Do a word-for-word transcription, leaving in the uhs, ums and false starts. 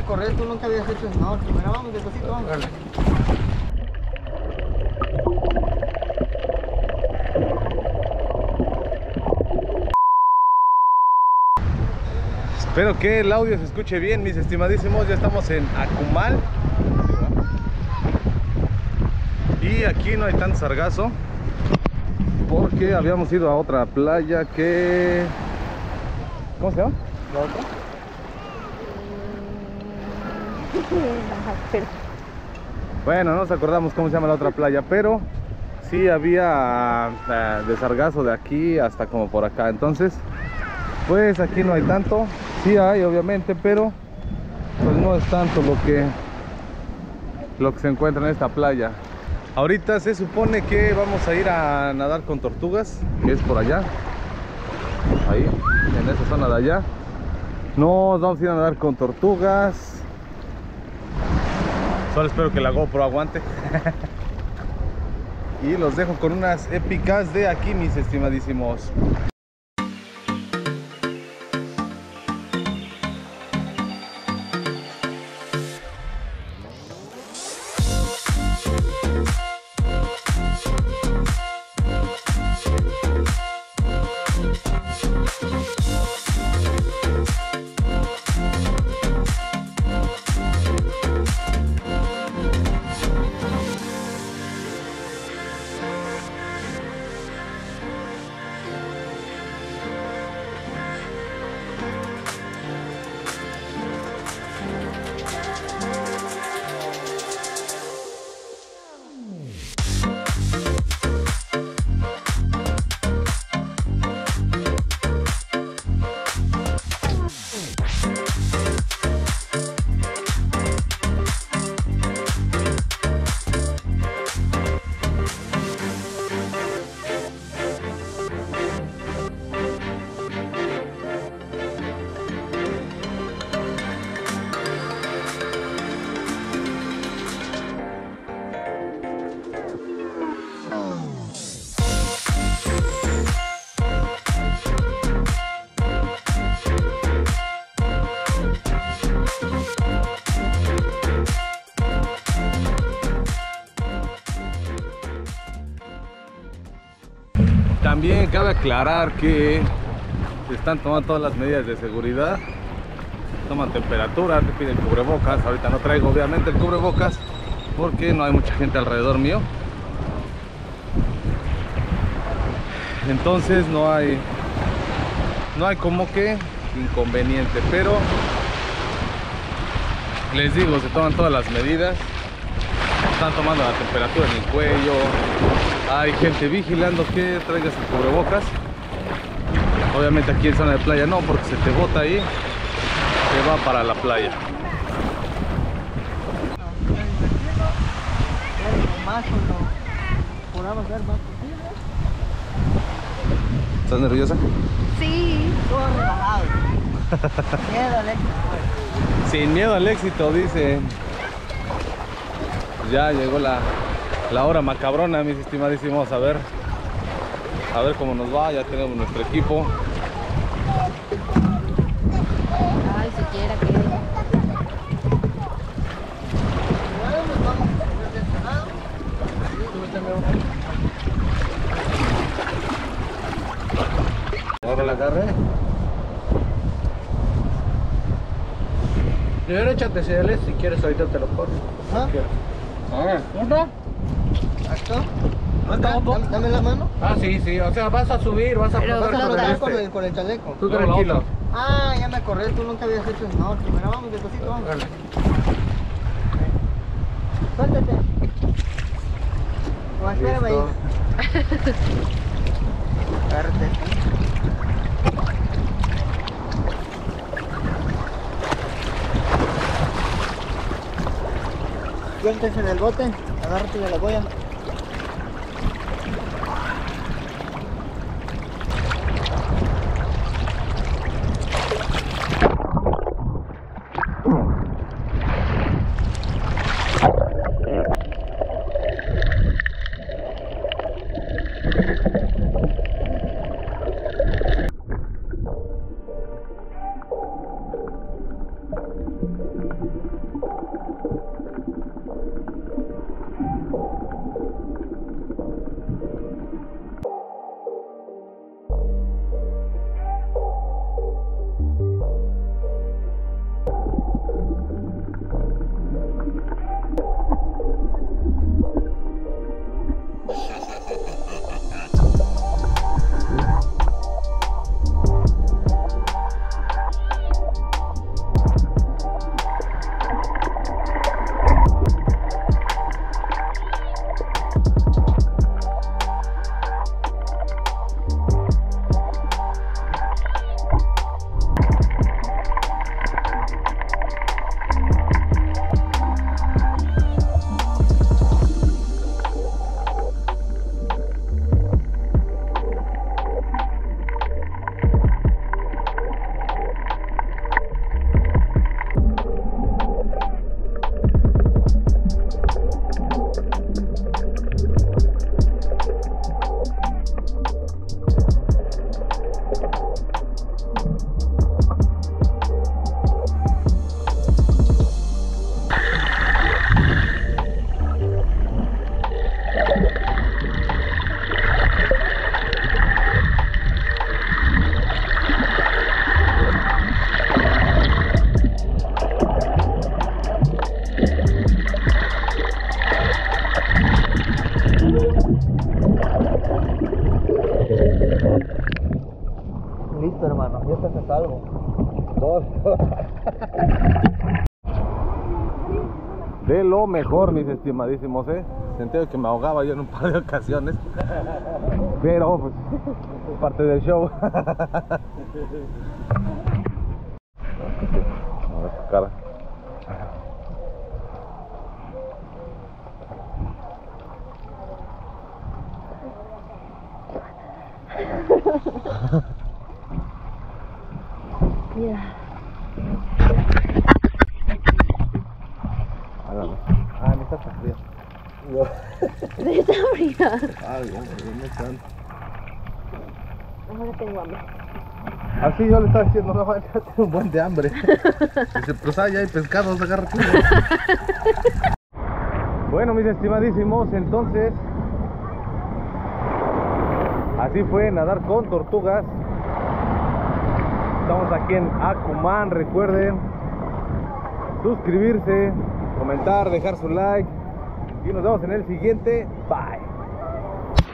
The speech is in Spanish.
a correr, tú nunca habías hecho snorkel. Bueno, vamos, despacito, vamos. Vale. Espero que el audio se escuche bien, mis estimadísimos. Ya estamos en Akumal. Y aquí no hay tanto sargazo, porque habíamos ido a otra playa que... ¿Cómo se llama? ¿La otra? Bueno, no nos acordamos cómo se llama la otra playa, pero sí había uh, de sargazo de aquí hasta como por acá. Entonces, pues aquí no hay tanto. Sí hay, obviamente, pero pues no es tanto lo que, lo que se encuentra en esta playa. Ahorita se supone que vamos a ir a nadar con tortugas, que es por allá, ahí, en esa zona de allá. Nos vamos a ir a nadar con tortugas. Solo espero que la GoPro aguante. Y los dejo con unas épicas de aquí, mis estimadísimos. También cabe aclarar que se están tomando todas las medidas de seguridad. Toman temperatura, te piden cubrebocas. Ahorita no traigo obviamente el cubrebocas porque no hay mucha gente alrededor mío. Entonces no hay no hay como que inconveniente, pero les digo, se toman todas las medidas. Están tomando la temperatura en el cuello. Hay gente vigilando que traigas el cubrebocas. Obviamente aquí en zona de playa no, porque se te bota ahí, se va para la playa. ¿Estás nerviosa? Sí. Miedo al éxito. Sin miedo al éxito, dice. Ya llegó la, la hora macabrona, mis estimadísimos. A ver, a ver cómo nos va. Ya tenemos nuestro equipo. Ay, siquiera que... Ahora la agarre. Primero échate cereales, si quieres ahorita te lo corto. ¿Ah? ¿Uno? ¿Esto? ¿Dame, dame la mano? Ah, sí, sí. O sea, vas a subir, vas a flotar con el, con el chaleco. Tú tranquilo. Ah, ya me corré, tú nunca habías hecho snorkel. Bueno, vamos, despacito, vamos. Dale. Suéltate. O espérame ahí. Agárrate. Suéltense en el bote, agárrate de la boya. de lo mejor, mis estimadísimos, ¿eh? Sentí que me ahogaba yo en un par de ocasiones, pero pues parte del show. A ver su cara. Yeah. Ah, me está fría. Me está fría. Ah, bien, bien, están. Ahora tengo hambre. Así yo le estaba diciendo, no, ya tengo un buen de hambre. Dice, pues ah, ya hay pescados, agarra tú. Bueno, mis estimadísimos, entonces así fue nadar con tortugas. Estamos aquí en Akumal. Recuerden suscribirse, comentar, dejar su like y nos vemos en el siguiente. Bye.